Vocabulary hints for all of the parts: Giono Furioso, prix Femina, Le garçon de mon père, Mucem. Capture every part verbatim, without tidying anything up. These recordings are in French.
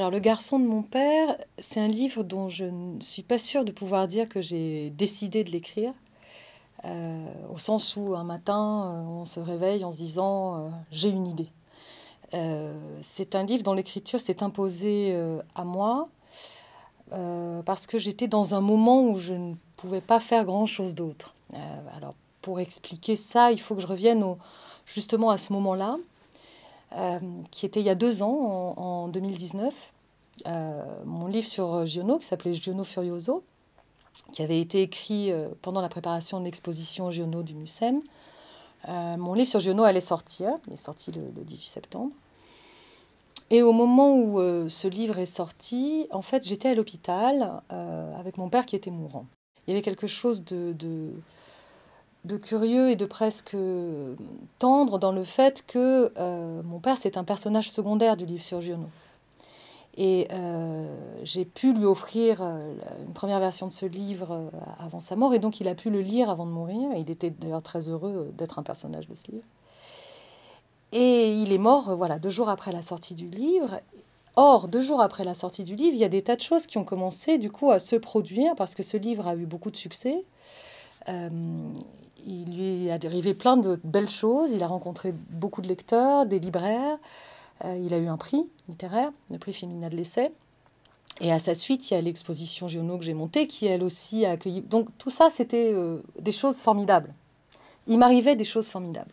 Alors, Le garçon de mon père, c'est un livre dont je ne suis pas sûre de pouvoir dire que j'ai décidé de l'écrire, euh, au sens où un matin, on se réveille en se disant euh, « j'ai une idée ». Euh, c'est un livre dont l'écriture s'est imposée euh, à moi euh, parce que j'étais dans un moment où je ne pouvais pas faire grand-chose d'autre. Euh, alors, pour expliquer ça, il faut que je revienne au, justement à ce moment-là, euh, qui était il y a deux ans, en, en deux mille dix-neuf. Euh, mon livre sur Giono, qui s'appelait Giono Furioso, qui avait été écrit euh, pendant la préparation de l'exposition Giono du Mucem. Euh, mon livre sur Giono allait sortir, il est sorti le, le dix-huit septembre. Et au moment où euh, ce livre est sorti, en fait, j'étais à l'hôpital euh, avec mon père qui était mourant. Il y avait quelque chose de, de, de curieux et de presque tendre dans le fait que euh, mon père, c'est un personnage secondaire du livre sur Giono. Et euh, j'ai pu lui offrir une première version de ce livre avant sa mort, et donc il a pu le lire avant de mourir. Il était d'ailleurs très heureux d'être un personnage de ce livre. Et il est mort, voilà, deux jours après la sortie du livre. Or, deux jours après la sortie du livre, il y a des tas de choses qui ont commencé du coup à se produire, parce que ce livre a eu beaucoup de succès. Euh, il lui est arrivé plein de belles choses, il a rencontré beaucoup de lecteurs, des libraires. Il a eu un prix littéraire, le prix Femina de l'essai. Et à sa suite, il y a l'exposition Giono que j'ai montée, qui elle aussi a accueilli. Donc tout ça, c'était euh, des choses formidables. Il m'arrivait des choses formidables.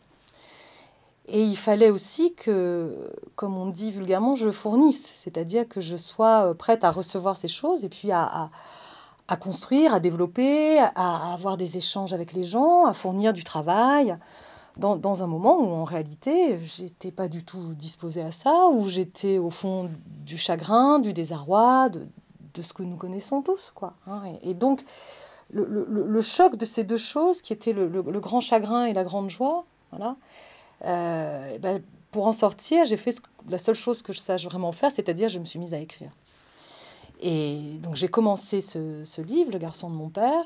Et il fallait aussi que, comme on dit vulgairement, je fournisse. C'est-à-dire que je sois prête à recevoir ces choses et puis à, à, à construire, à développer, à, à avoir des échanges avec les gens, à fournir du travail. Dans, dans un moment où, en réalité, j'étais pas du tout disposée à ça, où j'étais au fond du chagrin, du désarroi, de, de ce que nous connaissons tous, quoi. Hein. Et, et donc, le, le, le choc de ces deux choses, qui étaient le, le, le grand chagrin et la grande joie, voilà, euh, et ben, pour en sortir, j'ai fait ce, la seule chose que je sache vraiment faire, c'est-à-dire je me suis mise à écrire. Et donc, j'ai commencé ce, ce livre, Le garçon de mon père,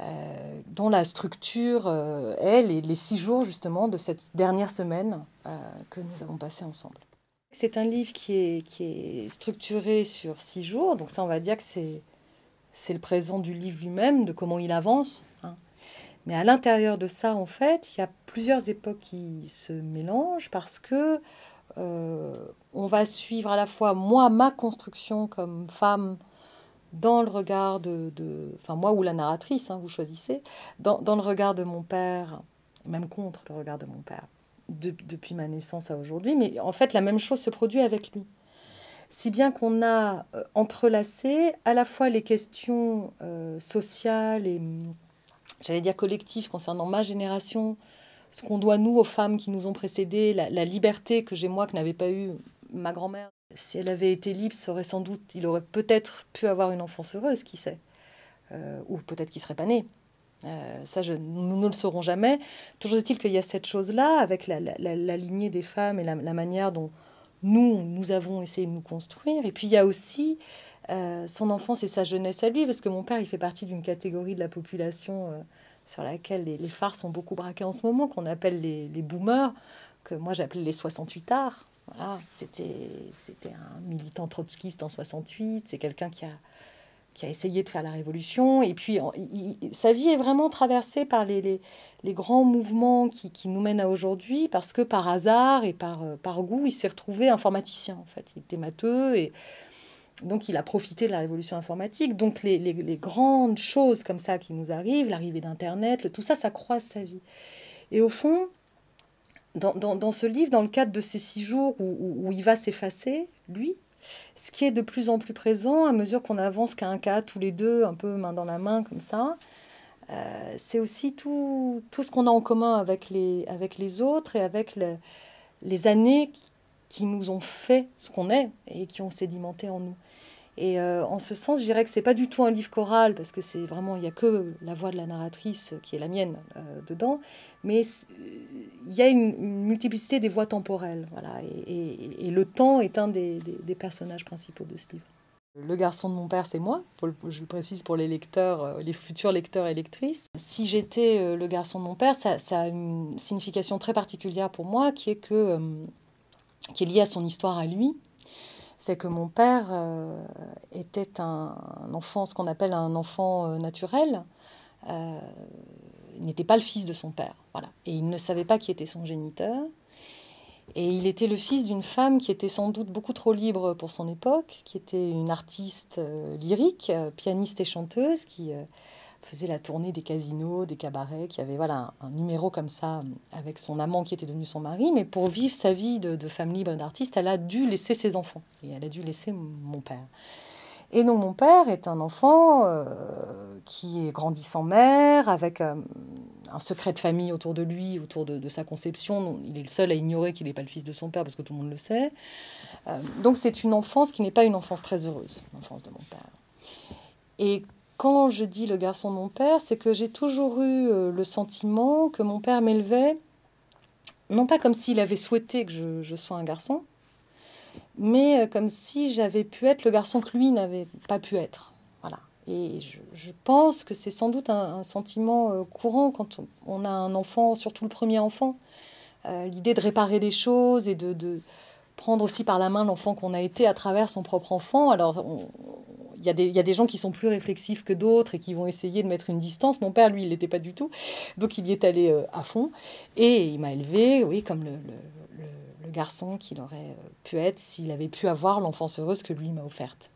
Euh, dont la structure euh, est les, les six jours justement de cette dernière semaine euh, que nous avons passée ensemble. C'est un livre qui est, qui est structuré sur six jours, donc ça on va dire que c'est le présent du livre lui-même, de comment il avance. Hein. Mais à l'intérieur de ça en fait, il y a plusieurs époques qui se mélangent parce que euh, on va suivre à la fois moi, ma construction comme femme, dans le regard de, de... Enfin, moi ou la narratrice, hein, vous choisissez. Dans, dans le regard de mon père, même contre le regard de mon père, de, depuis ma naissance à aujourd'hui. Mais en fait, la même chose se produit avec lui. Si bien qu'on a euh, entrelacé à la fois les questions euh, sociales et, j'allais dire, collectives concernant ma génération, ce qu'on doit, nous, aux femmes qui nous ont précédées, la, la liberté que j'ai, moi, que n'avait pas eu ma grand-mère. Si elle avait été libre, ça aurait sans doute, il aurait peut-être pu avoir une enfance heureuse, qui sait. Euh, ou peut-être qu'il ne serait pas né. Euh, ça, je, nous ne le saurons jamais. Toujours est-il qu'il y a cette chose-là, avec la, la, la, la lignée des femmes et la, la manière dont nous, nous avons essayé de nous construire. Et puis, il y a aussi euh, son enfance et sa jeunesse à lui, parce que mon père, il fait partie d'une catégorie de la population euh, sur laquelle les, les phares sont beaucoup braqués en ce moment, qu'on appelle les, les boomers, que moi, j'appelais les soixante-huitards. Voilà, c'était un militant trotskiste en soixante-huit, c'est quelqu'un qui a, qui a essayé de faire la révolution. Et puis, il, il, sa vie est vraiment traversée par les, les, les grands mouvements qui, qui nous mènent à aujourd'hui, parce que par hasard et par, par goût, il s'est retrouvé informaticien, en fait. Il était matheux, et donc il a profité de la révolution informatique. Donc, les, les, les grandes choses comme ça qui nous arrivent, l'arrivée d'Internet, tout ça, ça croise sa vie. Et au fond... Dans, dans, dans ce livre, dans le cadre de ces six jours où, où, où il va s'effacer, lui, ce qui est de plus en plus présent à mesure qu'on avance qu'à un cas, tous les deux, un peu main dans la main, comme ça, euh, c'est aussi tout, tout ce qu'on a en commun avec les, avec les autres et avec le, les années qui nous ont fait ce qu'on est et qui ont sédimenté en nous. Et euh, en ce sens, je dirais que c'est pas du tout un livre choral, parce que c'est vraiment, il n'y a que la voix de la narratrice qui est la mienne euh, dedans, mais il y a une, une multiplicité des voix temporelles, voilà, et, et, et le temps est un des, des, des personnages principaux de ce livre. Le garçon de mon père, c'est moi, faut le, je le précise pour les lecteurs, les futurs lecteurs et lectrices. Si j'étais euh, le garçon de mon père, ça, ça a une signification très particulière pour moi, qui est, que, euh, qui est liée à son histoire à lui. c'est que mon père euh, était un, un enfant, ce qu'on appelle un enfant euh, naturel. Euh, il n'était pas le fils de son père, voilà. Et il ne savait pas qui était son géniteur. Et il était le fils d'une femme qui était sans doute beaucoup trop libre pour son époque, qui était une artiste euh, lyrique, euh, pianiste et chanteuse, qui euh, faisait la tournée des casinos, des cabarets, qui avait voilà, un, un numéro comme ça avec son amant qui était devenu son mari. Mais pour vivre sa vie de, de femme libre et d'artiste, elle a dû laisser ses enfants. Et elle a dû laisser mon père. Et donc mon père est un enfant euh, qui est grandi sans mère, avec euh, un secret de famille autour de lui, autour de, de sa conception. Il est le seul à ignorer qu'il n'est pas le fils de son père, parce que tout le monde le sait. Euh, donc c'est une enfance qui n'est pas une enfance très heureuse, l'enfance de mon père. Et quand je dis le garçon de mon père, c'est que j'ai toujours eu euh, le sentiment que mon père m'élevait, non pas comme s'il avait souhaité que je, je sois un garçon, mais comme si j'avais pu être le garçon que lui n'avait pas pu être. Voilà. Et je, je pense que c'est sans doute un, un sentiment courant quand on, on a un enfant, surtout le premier enfant. Euh, l'idée de réparer des choses et de, de prendre aussi par la main l'enfant qu'on a été à travers son propre enfant. Alors, il y, y a des gens qui sont plus réflexifs que d'autres et qui vont essayer de mettre une distance. Mon père, lui, il n'était pas du tout. Donc, il y est allé à fond. Et il m'a élevée, oui, comme le... le, le le garçon qu'il aurait pu être s'il avait pu avoir l'enfance heureuse que lui m'a offerte.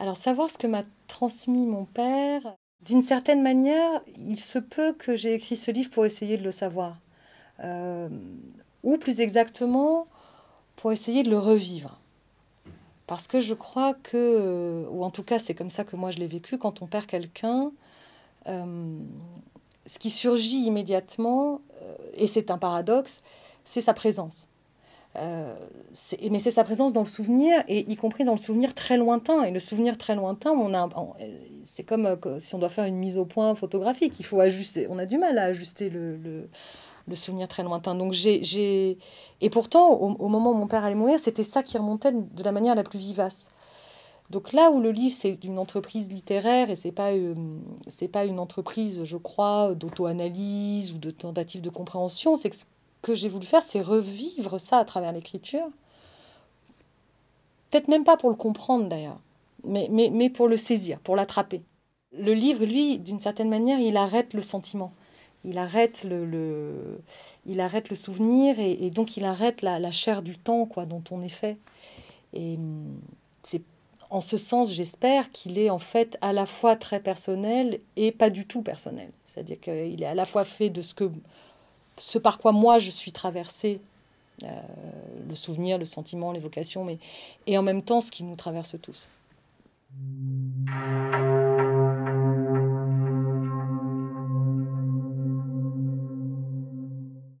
Alors, savoir ce que m'a transmis mon père, d'une certaine manière, il se peut que j'ai écrit ce livre pour essayer de le savoir. Euh, ou plus exactement, pour essayer de le revivre. Parce que je crois que, ou en tout cas, c'est comme ça que moi je l'ai vécu, quand on perd quelqu'un, euh, ce qui surgit immédiatement, et c'est un paradoxe, c'est sa présence. Euh, mais c'est sa présence dans le souvenir, et y compris dans le souvenir très lointain. Et le souvenir très lointain, on a, c'est comme euh, si on doit faire une mise au point photographique. Il faut ajuster. On a du mal à ajuster le, le, le souvenir très lointain. Donc j'ai, et pourtant, au, au moment où mon père allait mourir, c'était ça qui remontait de la manière la plus vivace. Donc là où le livre, c'est une entreprise littéraire, et ce n'est pas, euh, c'est pas une entreprise, je crois, d'auto-analyse ou de tentative de compréhension, c'est que que j'ai voulu faire, c'est revivre ça à travers l'écriture. Peut-être même pas pour le comprendre d'ailleurs, mais, mais, mais pour le saisir, pour l'attraper. Le livre, lui, d'une certaine manière, il arrête le sentiment, il arrête le, le, il arrête le souvenir, et, et donc il arrête la, la chair du temps quoi, dont on est fait. Et c'est en ce sens, j'espère, qu'il est en fait à la fois très personnel et pas du tout personnel. C'est-à-dire qu'il est à la fois fait de ce que... ce par quoi moi je suis traversée, euh, le souvenir, le sentiment, l'évocation, mais et en même temps ce qui nous traverse tous.